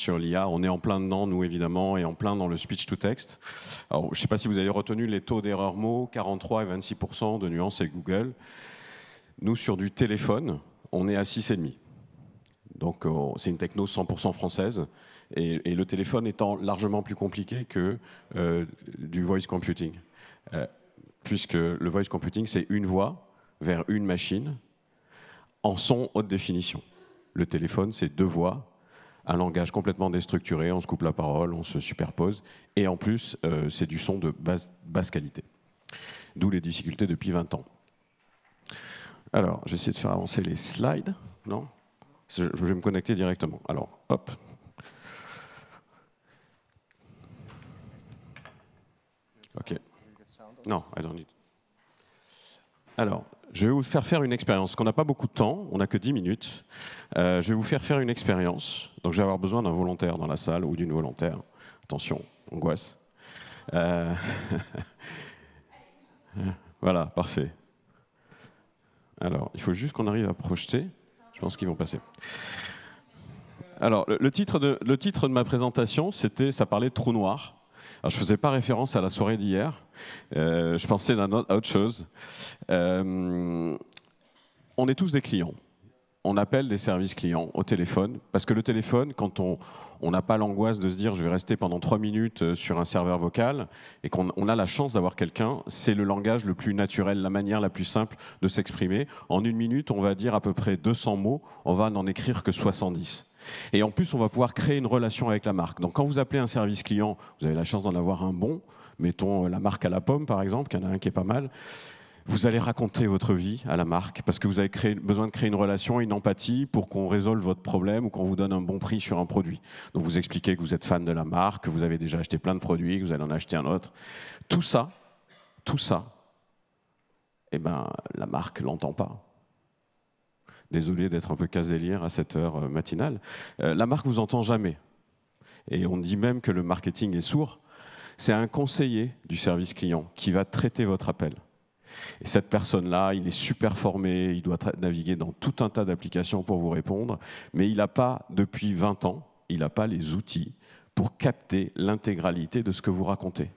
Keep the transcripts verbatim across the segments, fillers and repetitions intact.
sur l'I A. On est en plein dedans, nous, évidemment, et en plein dans le speech-to-text. Alors, je ne sais pas si vous avez retenu les taux d'erreur mots, quarante-trois et vingt-six pour cent de Nuance et Google. Nous, sur du téléphone, on est à six virgule cinq pour cent. Donc, c'est une techno cent pour cent française. Et, et le téléphone étant largement plus compliqué que euh, du voice computing. Euh, puisque le voice computing, c'est une voix vers une machine en son haute définition. Le téléphone, c'est deux voix, un langage complètement déstructuré, on se coupe la parole, on se superpose, et en plus, euh, c'est du son de basse, basse qualité. D'où les difficultés depuis vingt ans. Alors, j'essaie de faire avancer les slides. Non ? Je vais me connecter directement. Alors, hop. OK. Non, I don't need. Alors, je vais vous faire faire une expérience. Qu'on n'a pas beaucoup de temps, on n'a que dix minutes. Euh, je vais vous faire faire une expérience. Donc, je vais avoir besoin d'un volontaire dans la salle ou d'une volontaire. Attention, angoisse. Euh... voilà, parfait. Alors, il faut juste qu'on arrive à projeter. Je pense qu'ils vont passer. Alors, le titre de, le titre de ma présentation, c'était, ça parlait de trou noir. Alors, je ne faisais pas référence à la soirée d'hier. Euh, je pensais à autre chose. Euh, on est tous des clients. On appelle des services clients au téléphone. Parce que le téléphone, quand on n'a pas l'angoisse de se dire « je vais rester pendant trois minutes sur un serveur vocal » et qu'on a la chance d'avoir quelqu'un, c'est le langage le plus naturel, la manière la plus simple de s'exprimer. En une minute, on va dire à peu près deux cents mots, on va n'en écrire que soixante-dix. Et en plus, on va pouvoir créer une relation avec la marque. Donc, quand vous appelez un service client, vous avez la chance d'en avoir un bon. Mettons la marque à la pomme, par exemple, qu'il y en a un qui est pas mal. Vous allez raconter votre vie à la marque parce que vous avez créé, besoin de créer une relation, une empathie pour qu'on résolve votre problème ou qu'on vous donne un bon prix sur un produit. Donc, vous expliquez que vous êtes fan de la marque, que vous avez déjà acheté plein de produits, que vous allez en acheter un autre. Tout ça, tout ça, eh ben, la marque ne l'entend pas. Désolé d'être un peu casse-délire à cette heure matinale. Euh, la marque ne vous entend jamais. Et on dit même que le marketing est sourd. C'est un conseiller du service client qui va traiter votre appel. Et cette personne-là, il est super formé, il doit naviguer dans tout un tas d'applications pour vous répondre, mais il n'a pas, depuis vingt ans, il n'a pas les outils pour capter l'intégralité de ce que vous racontez.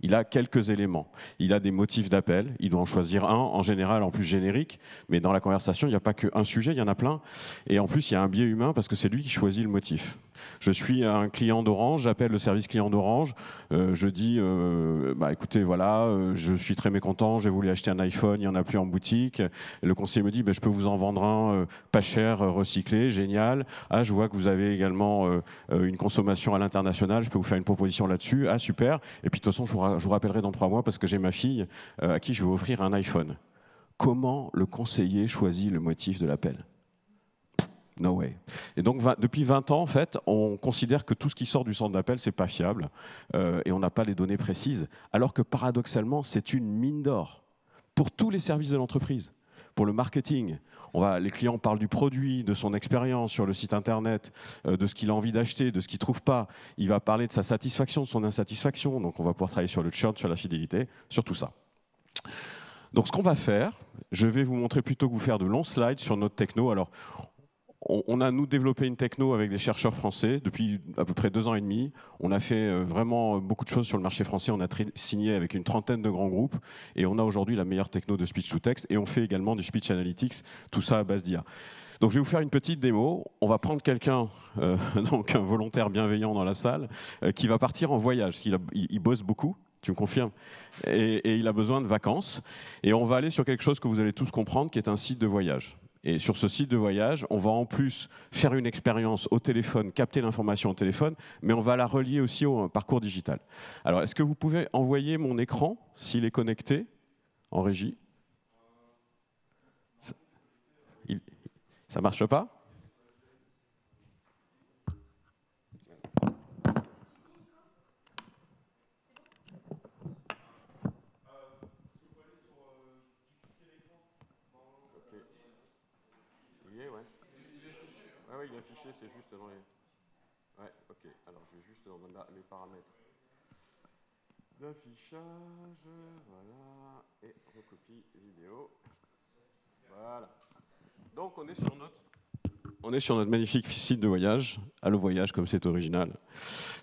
Il a quelques éléments. Il a des motifs d'appel. Il doit en choisir un, en général, en plus générique. Mais dans la conversation, il n'y a pas qu'un sujet, il y en a plein. Et en plus, il y a un biais humain parce que c'est lui qui choisit le motif. Je suis un client d'Orange, j'appelle le service client d'Orange. Euh, je dis, euh, bah, écoutez, voilà, euh, je suis très mécontent, j'ai voulu acheter un iPhone, il n'y en a plus en boutique. Le conseiller me dit, bah, je peux vous en vendre un euh, pas cher, recyclé, génial. Ah, je vois que vous avez également euh, une consommation à l'international, je peux vous faire une proposition là-dessus. Ah, super. Et puis, de toute façon, je vous je vous rappellerai dans trois mois parce que j'ai ma fille à qui je vais offrir un iPhone. Comment le conseiller choisit le motif de l'appel? No way. Et donc, depuis vingt ans, en fait, on considère que tout ce qui sort du centre d'appel, c'est pas fiable euh, et on n'a pas les données précises. Alors que paradoxalement, c'est une mine d'or pour tous les services de l'entreprise. Pour le marketing, on va, les clients parlent du produit, de son expérience sur le site internet, euh, de ce qu'il a envie d'acheter, de ce qu'il ne trouve pas. Il va parler de sa satisfaction, de son insatisfaction. Donc, on va pouvoir travailler sur le churn, sur la fidélité, sur tout ça. Donc, ce qu'on va faire, je vais vous montrer plutôt que vous faire de longs slides sur notre techno. Alors, on, on a, nous, développé une techno avec des chercheurs français depuis à peu près deux ans et demi. On a fait euh, vraiment beaucoup de choses sur le marché français. On a signé avec une trentaine de grands groupes. Et on a aujourd'hui la meilleure techno de speech-to-text. Et on fait également du speech analytics, tout ça à base d'I A. Donc, je vais vous faire une petite démo. On va prendre quelqu'un, euh, donc un volontaire bienveillant dans la salle, euh, qui va partir en voyage, parce qu'il a, il, il bosse beaucoup, tu me confirmes, et, et il a besoin de vacances. Et on va aller sur quelque chose que vous allez tous comprendre, qui est un site de voyage. Et sur ce site de voyage, on va en plus faire une expérience au téléphone, capter l'information au téléphone, mais on va la relier aussi au parcours digital. Alors, est-ce que vous pouvez envoyer mon écran, s'il est connecté, en régie? Ça ne marche pas? Affiché, c'est juste dans les... Ouais, ok. Alors, je vais juste dans les paramètres d'affichage. Voilà. Et recopie vidéo. Voilà. Donc, on est sur notre... On est sur notre magnifique site de voyage, Allo Voyage, comme c'est original.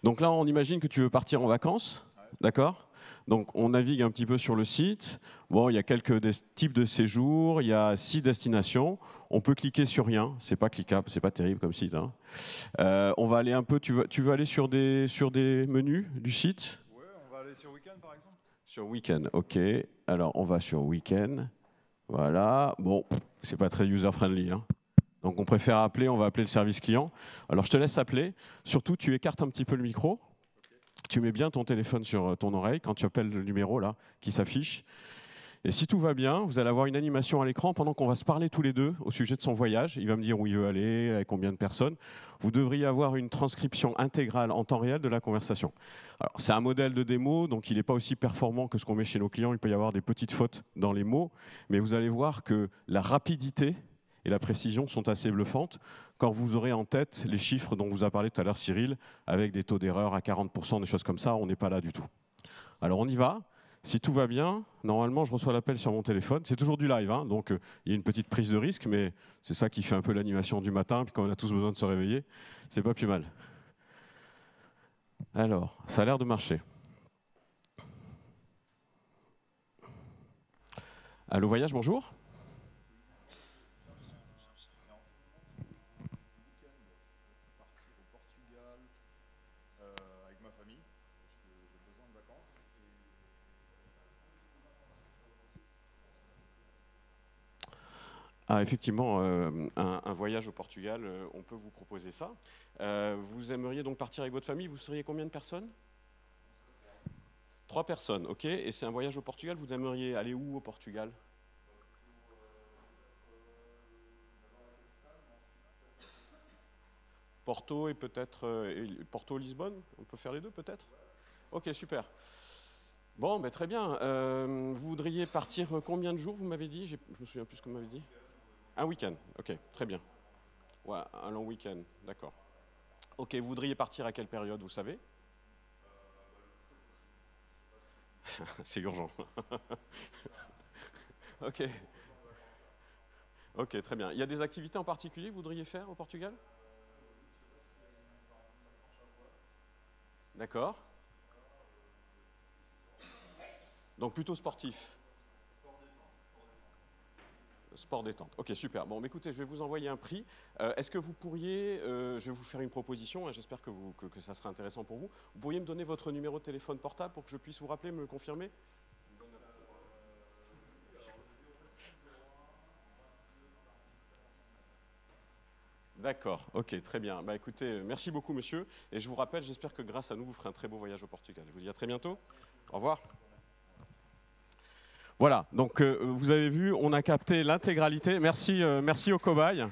Donc là, on imagine que tu veux partir en vacances, d'accord ? Donc on navigue un petit peu sur le site. Bon, il y a quelques types de séjours, il y a six destinations. On peut cliquer sur rien, c'est pas cliquable, c'est pas terrible comme site. Hein. Euh, on va aller un peu. Tu veux, tu veux aller sur des sur des menus du site ? Ouais, on va aller sur Weekend par exemple. Sur Weekend, ok. Alors on va sur Weekend. Voilà. Bon, c'est pas très user friendly. Hein. Donc on préfère appeler, on va appeler le service client. Alors je te laisse appeler. Surtout, tu écartes un petit peu le micro. Tu mets bien ton téléphone sur ton oreille quand tu appelles le numéro là, qui s'affiche. Et si tout va bien, vous allez avoir une animation à l'écran pendant qu'on va se parler tous les deux au sujet de son voyage. Il va me dire où il veut aller, avec combien de personnes. Vous devriez avoir une transcription intégrale en temps réel de la conversation. Alors, c'est un modèle de démo, donc il n'est pas aussi performant que ce qu'on met chez nos clients. Il peut y avoir des petites fautes dans les mots, mais vous allez voir que la rapidité et la précision sont assez bluffantes quand vous aurez en tête les chiffres dont vous a parlé tout à l'heure Cyril, avec des taux d'erreur à quarante pour cent, des choses comme ça, on n'est pas là du tout. Alors on y va, si tout va bien, normalement je reçois l'appel sur mon téléphone, c'est toujours du live, hein, donc il euh, y a une petite prise de risque, mais c'est ça qui fait un peu l'animation du matin, puis quand on a tous besoin de se réveiller, c'est pas plus mal. Alors, ça a l'air de marcher. Allo Voyage, bonjour. Ah, effectivement, euh, un, un voyage au Portugal, euh, on peut vous proposer ça. Euh, vous aimeriez donc partir avec votre famille, vous seriez combien de personnes? Trois personnes, ok. Et c'est un voyage au Portugal, vous aimeriez aller où au Portugal? Porto et peut-être euh, Porto-Lisbonne, on peut faire les deux peut-être? Ok, super. Bon, ben, très bien. Euh, vous voudriez partir combien de jours, vous m'avez dit? Je me souviens plus ce que vous m'avez dit. Un week-end, ok, très bien. Ouais, un long week-end, d'accord. Ok, vous voudriez partir à quelle période, vous savez? C'est urgent. Ok. Ok, très bien. Il y a des activités en particulier que vous voudriez faire au Portugal? D'accord. Donc plutôt sportif. Sport détente. Ok, super. Bon, écoutez, je vais vous envoyer un prix. Euh, Est-ce que vous pourriez, euh, je vais vous faire une proposition, hein, j'espère que, que, que ça sera intéressant pour vous. Vous pourriez me donner votre numéro de téléphone portable pour que je puisse vous rappeler, me le confirmer? D'accord, ok, très bien. Bah, écoutez, merci beaucoup, monsieur. Et je vous rappelle, j'espère que grâce à nous, vous ferez un très beau voyage au Portugal. Je vous dis à très bientôt. Au revoir. Voilà, donc euh, vous avez vu, on a capté l'intégralité. Merci, euh, merci aux cobayes.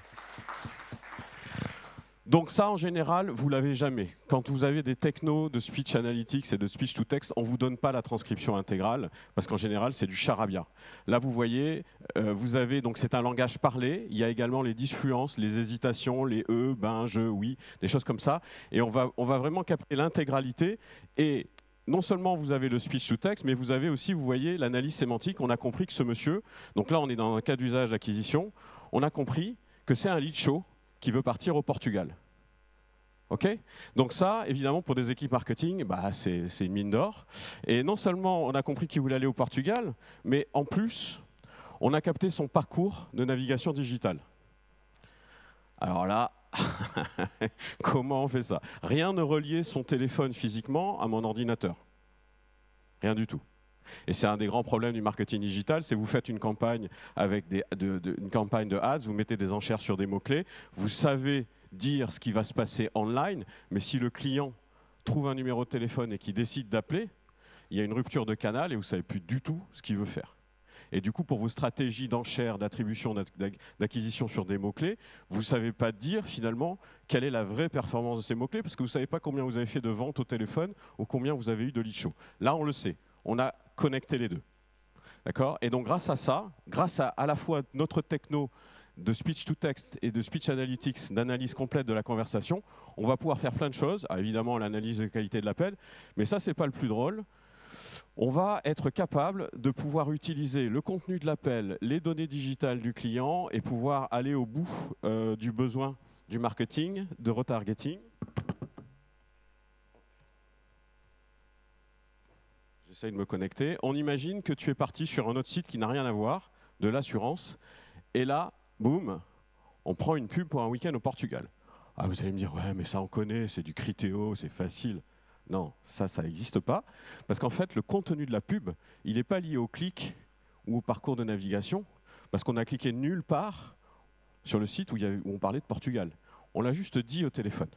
Donc ça, en général, vous ne l'avez jamais. Quand vous avez des technos de speech analytics et de speech to text, on ne vous donne pas la transcription intégrale, parce qu'en général, c'est du charabia. Là, vous voyez, euh, vous avez, donc c'est un langage parlé, il y a également les disfluences, les hésitations, les e, ben, je, oui, des choses comme ça. Et on va, on va vraiment capter l'intégralité et... Non seulement vous avez le speech to text, mais vous avez aussi, vous voyez, l'analyse sémantique. On a compris que ce monsieur, donc là on est dans un cas d'usage d'acquisition, on a compris que c'est un lead chaud qui veut partir au Portugal. Okay, donc ça, évidemment, pour des équipes marketing, bah, c'est une mine d'or. Et non seulement on a compris qu'il voulait aller au Portugal, mais en plus, on a capté son parcours de navigation digitale. Alors là, comment on fait ça? Rien ne reliait son téléphone physiquement à mon ordinateur. Rien du tout. Et c'est un des grands problèmes du marketing digital, c'est vous faites une campagne, avec des, de, de, une campagne de ads, vous mettez des enchères sur des mots-clés, vous savez dire ce qui va se passer online, mais si le client trouve un numéro de téléphone et qu'il décide d'appeler, il y a une rupture de canal et vous ne savez plus du tout ce qu'il veut faire. Et du coup, pour vos stratégies d'enchères, d'attribution, d'acquisition sur des mots-clés, vous ne savez pas dire finalement quelle est la vraie performance de ces mots-clés, parce que vous ne savez pas combien vous avez fait de ventes au téléphone ou combien vous avez eu de lead chaud. Là, on le sait. On a connecté les deux. D'accord? Et donc, grâce à ça, grâce à à la fois notre techno de speech to text et de speech analytics, d'analyse complète de la conversation, on va pouvoir faire plein de choses. Ah, évidemment, l'analyse de qualité de l'appel, mais ça, ce n'est pas le plus drôle. On va être capable de pouvoir utiliser le contenu de l'appel, les données digitales du client et pouvoir aller au bout euh, du besoin du marketing, de retargeting. J'essaye de me connecter. On imagine que tu es parti sur un autre site qui n'a rien à voir, de l'assurance, et là, boum, on prend une pub pour un week-end au Portugal. Ah, vous allez me dire, ouais, mais ça on connaît, c'est du Criteo, c'est facile. Non, ça, ça n'existe pas, parce qu'en fait, le contenu de la pub, il n'est pas lié au clic ou au parcours de navigation, parce qu'on a cliqué nulle part sur le site où, il y a, où on parlait de Portugal. On l'a juste dit au téléphone.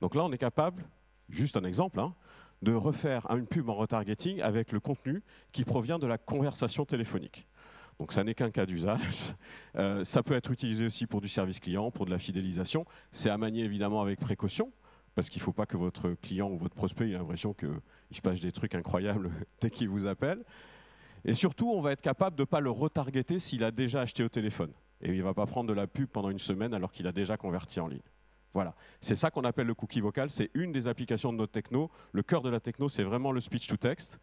Donc là, on est capable, juste un exemple, hein, de refaire une pub en retargeting avec le contenu qui provient de la conversation téléphonique. Donc ça n'est qu'un cas d'usage. Euh, ça peut être utilisé aussi pour du service client, pour de la fidélisation. C'est à manier évidemment avec précaution, parce qu'il ne faut pas que votre client ou votre prospect ait l'impression qu'il se passe des trucs incroyables dès qu'il vous appelle. Et surtout, on va être capable de ne pas le retargeter s'il a déjà acheté au téléphone. Et il ne va pas prendre de la pub pendant une semaine alors qu'il a déjà converti en ligne. Voilà, c'est ça qu'on appelle le cookie vocal, c'est une des applications de notre techno. Le cœur de la techno, c'est vraiment le speech-to-text.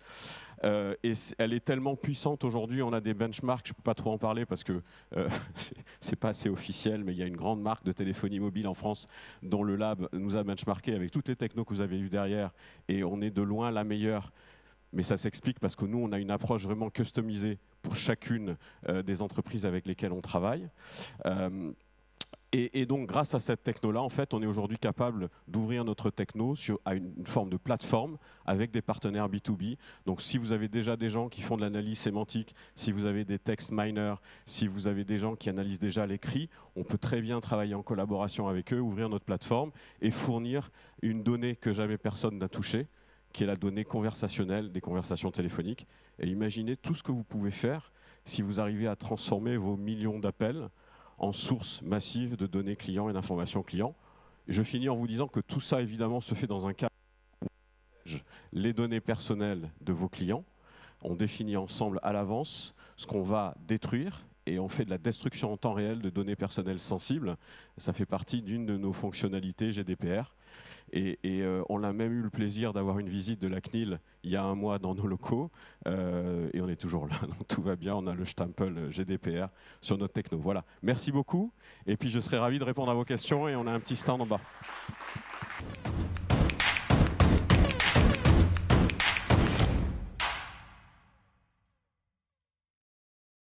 Euh, et elle est tellement puissante aujourd'hui, on a des benchmarks, je ne peux pas trop en parler parce que euh, ce n'est pas assez officiel, mais il y a une grande marque de téléphonie mobile en France dont le lab nous a benchmarké avec toutes les technos que vous avez vues derrière, et on est de loin la meilleure. Mais ça s'explique parce que nous, on a une approche vraiment customisée pour chacune euh, des entreprises avec lesquelles on travaille. Euh, Et, et donc, grâce à cette techno-là, en fait, on est aujourd'hui capable d'ouvrir notre techno sur, à une, une forme de plateforme avec des partenaires B deux B. Donc, si vous avez déjà des gens qui font de l'analyse sémantique, si vous avez des text miners, si vous avez des gens qui analysent déjà l'écrit, on peut très bien travailler en collaboration avec eux, ouvrir notre plateforme et fournir une donnée que jamais personne n'a touchée, qui est la donnée conversationnelle des conversations téléphoniques. Et imaginez tout ce que vous pouvez faire si vous arrivez à transformer vos millions d'appels en source massive de données clients et d'informations clients. Et je finis en vous disant que tout ça, évidemment, se fait dans un cadre où les données personnelles de vos clients. On définit ensemble à l'avance ce qu'on va détruire et on fait de la destruction en temps réel de données personnelles sensibles. Ça fait partie d'une de nos fonctionnalités G D P R. Et, et euh, on a même eu le plaisir d'avoir une visite de la C N I L il y a un mois dans nos locaux. Euh, et on est toujours là, donc tout va bien. On a le Stempel G D P R sur notre techno. Voilà, merci beaucoup. Et puis je serai ravi de répondre à vos questions. Et on a un petit stand en bas.